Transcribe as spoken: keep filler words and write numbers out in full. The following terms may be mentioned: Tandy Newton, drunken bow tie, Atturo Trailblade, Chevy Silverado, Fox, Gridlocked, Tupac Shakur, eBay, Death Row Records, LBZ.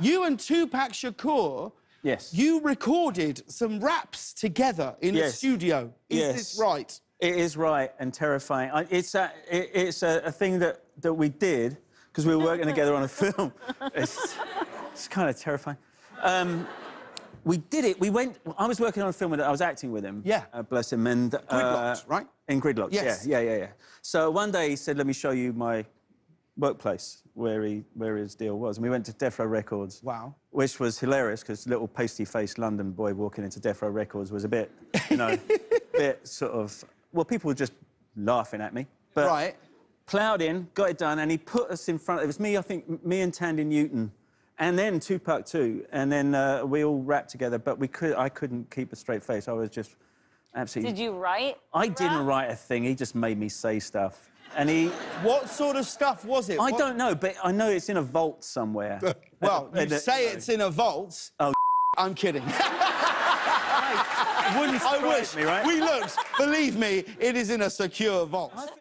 you and Tupac Shakur, yes, you recorded some raps together in yes. a studio. Is yes. this right? It is right and terrifying. I, it's a, it, it's a, a thing that, that we did because we were working together on a film. It's, it's kind of terrifying. Um, we did it. We went... I was working on a film with... I was acting with him. Yeah. Uh, bless him. And, uh, Gridlocked, right? In Gridlocked, yes. yeah. Yeah, yeah, yeah. So one day he said, let me show you my workplace where he where his deal was, and we went to Death Row Records. Wow, which was hilarious because little pasty-faced London boy walking into Death Row Records was a bit, you know, bit sort of well, people were just laughing at me. But right, plowed in, got it done, and he put us in front. It was me, I think, me and Tandy Newton, and then Tupac too, and then uh, we all rapped together. But we could, I couldn't keep a straight face. I was just absolutely. Did you write? I rap? didn't write a thing. He just made me say stuff. And he... What sort of stuff was it? I what... don't know, but I know it's in a vault somewhere. Well, you say it's in a vault. Oh, I'm kidding. I wouldn't I wish. Me, right? We looked. Believe me, it is in a secure vault.